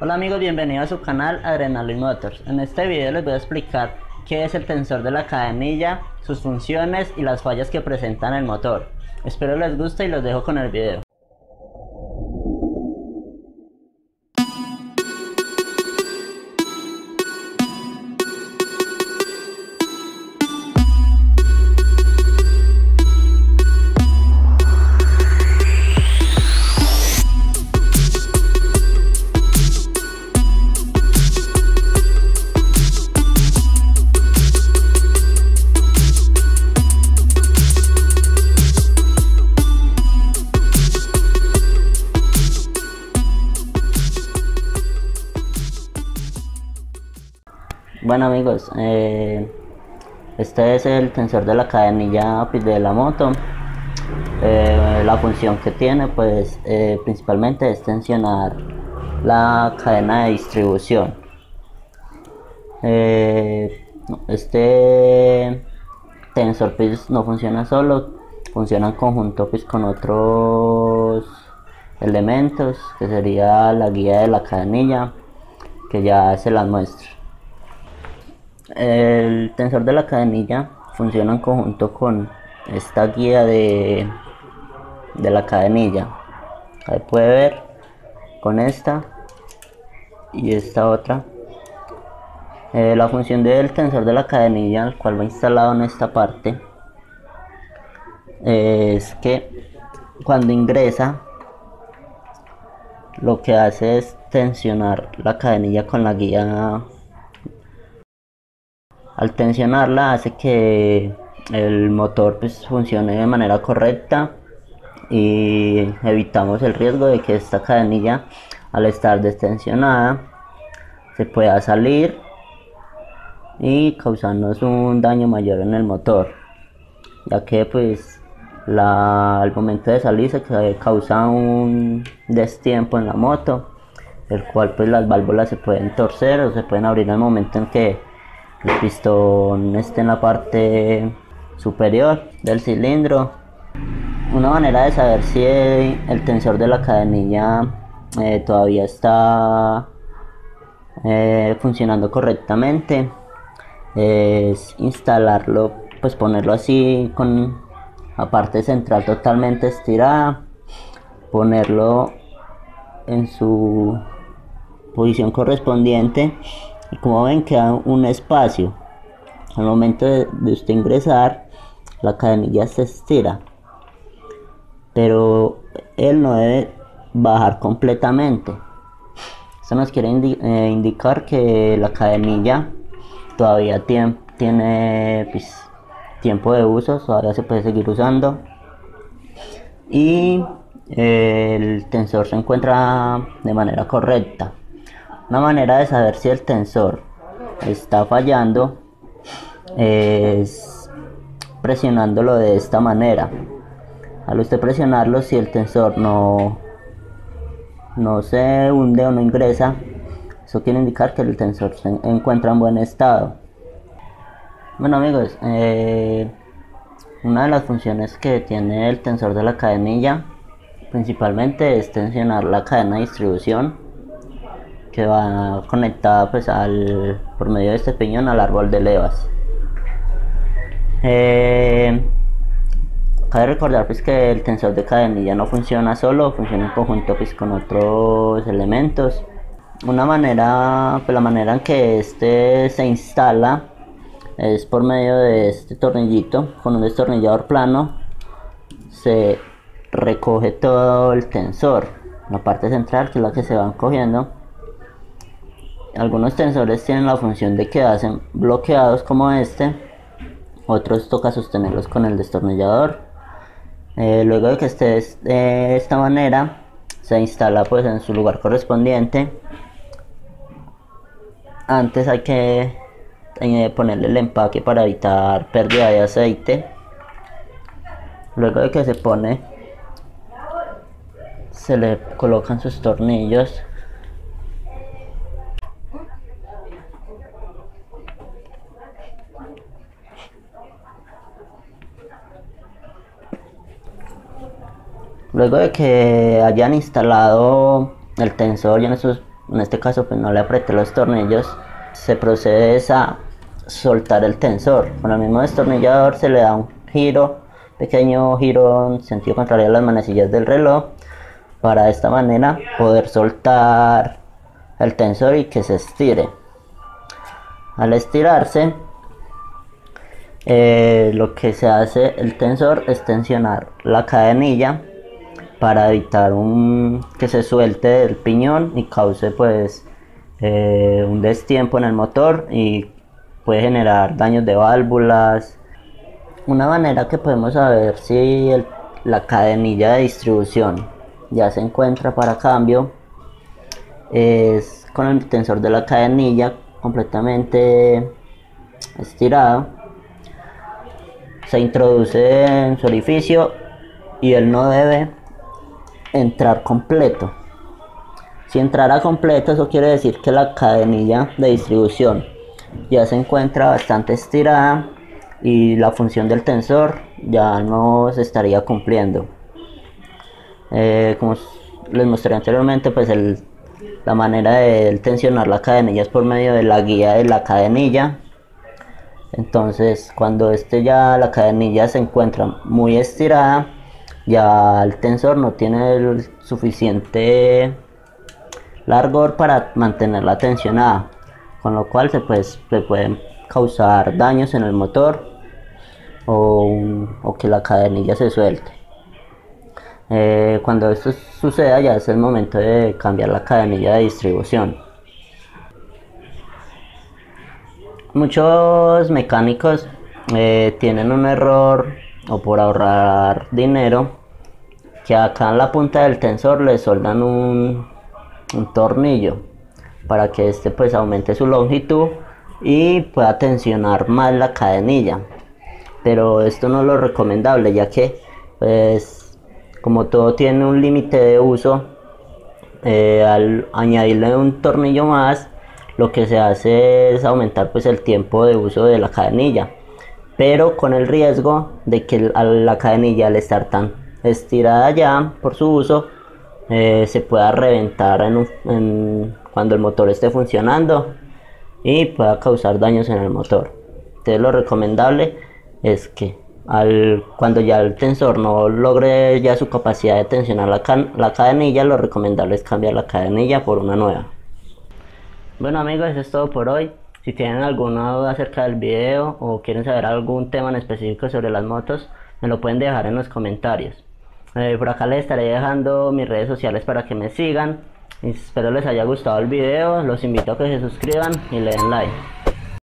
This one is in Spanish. Hola amigos, bienvenidos a su canal Adrenalin Motors. En este video les voy a explicar qué es el tensor de la cadenilla, sus funciones y las fallas que presentan el motor. Espero les guste y los dejo con el video. Bueno amigos, este es el tensor de la cadenilla de la moto. La función que tiene pues principalmente es tensionar la cadena de distribución. Este tensor pues no funciona solo, funciona en conjunto pues con otros elementos que sería la guía de la cadenilla, que ya se las muestro. El tensor de la cadenilla funciona en conjunto con esta guía de la cadenilla. Ahí puede ver con esta y esta otra. La función del tensor de la cadenilla, el cual va instalado en esta parte, es que cuando ingresa lo que hace es tensionar la cadenilla con la guía. Al tensionarla hace que el motor pues funcione de manera correcta y evitamos el riesgo de que esta cadenilla, al estar destensionada, se pueda salir y causarnos un daño mayor en el motor, ya que pues al momento de salir se causa un destiempo en la moto, el cual pues las válvulas se pueden torcer o se pueden abrir al momento en que el pistón está en la parte superior del cilindro. Una manera de saber si el tensor de la cadenilla todavía está funcionando correctamente es instalarlo, pues ponerlo así con la parte central totalmente estirada, ponerlo en su posición correspondiente. Y como ven, queda un espacio. Al momento de usted ingresar, la cadenilla se estira, pero él no debe bajar completamente. Esto nos quiere indicar que la cadenilla todavía tiene pues, tiempo de uso, todavía se puede seguir usando. Y el tensor se encuentra de manera correcta. Una manera de saber si el tensor está fallando es presionándolo de esta manera. Al usted presionarlo, si el tensor no se hunde o no ingresa, eso quiere indicar que el tensor se encuentra en buen estado. Bueno amigos, una de las funciones que tiene el tensor de la cadenilla principalmente es tensionar la cadena de distribución, que va conectada pues por medio de este piñón al árbol de levas. Cabe recordar pues que el tensor de cadenilla no funciona solo, funciona en conjunto pues con otros elementos. La manera en que este se instala es por medio de este tornillito. Con un destornillador plano se recoge todo el tensor, la parte central, que es la que se van cogiendo. Algunos tensores tienen la función de que hacen bloqueados como este, otros toca sostenerlos con el destornillador. Luego de que esté de esta manera, se instala pues en su lugar correspondiente. Antes hay que ponerle el empaque para evitar pérdida de aceite. Luego de que se pone, se le colocan sus tornillos. Luego de que hayan instalado el tensor ya en sus en este caso pues no le apreté los tornillos, se procede a soltar el tensor. Con el mismo destornillador se le da un giro, pequeño giro en sentido contrario a las manecillas del reloj, para de esta manera poder soltar el tensor y que se estire. Al estirarse, lo que se hace el tensor es tensionar la cadenilla para evitar que se suelte el piñón y cause pues un destiempo en el motor y puede generar daños de válvulas. Una manera que podemos saber si la cadenilla de distribución ya se encuentra para cambio es con el tensor de la cadenilla completamente estirado. Se introduce en su orificio y él no debe entrar completo. Si entrara completo, eso quiere decir que la cadenilla de distribución ya se encuentra bastante estirada y la función del tensor ya no se estaría cumpliendo. Como les mostré anteriormente, pues la manera de tensionar la cadenilla es por medio de la guía de la cadenilla. Entonces, cuando la cadenilla se encuentra muy estirada, ya el tensor no tiene el suficiente largor para mantenerla tensionada, con lo cual se pueden causar daños en el motor o que la cadenilla se suelte. Cuando esto suceda, ya es el momento de cambiar la cadenilla de distribución. Muchos mecánicos tienen un error, o por ahorrar dinero, que acá en la punta del tensor le soldan un tornillo para que este pues aumente su longitud y pueda tensionar más la cadenilla, pero esto no es lo recomendable, ya que pues como todo tiene un límite de uso, al añadirle un tornillo más, lo que se hace es aumentar pues el tiempo de uso de la cadenilla, pero con el riesgo de que a la cadenilla, al estar tan estirada ya por su uso, se pueda reventar cuando el motor esté funcionando y pueda causar daños en el motor. Entonces, lo recomendable es que cuando ya el tensor no logre ya su capacidad de tensionar la cadenilla, lo recomendable es cambiar la cadenilla por una nueva. Bueno amigos, eso es todo por hoy. Si tienen alguna duda acerca del video o quieren saber algún tema en específico sobre las motos, me lo pueden dejar en los comentarios. Por acá les estaré dejando mis redes sociales para que me sigan. Espero les haya gustado el video, los invito a que se suscriban y le den like.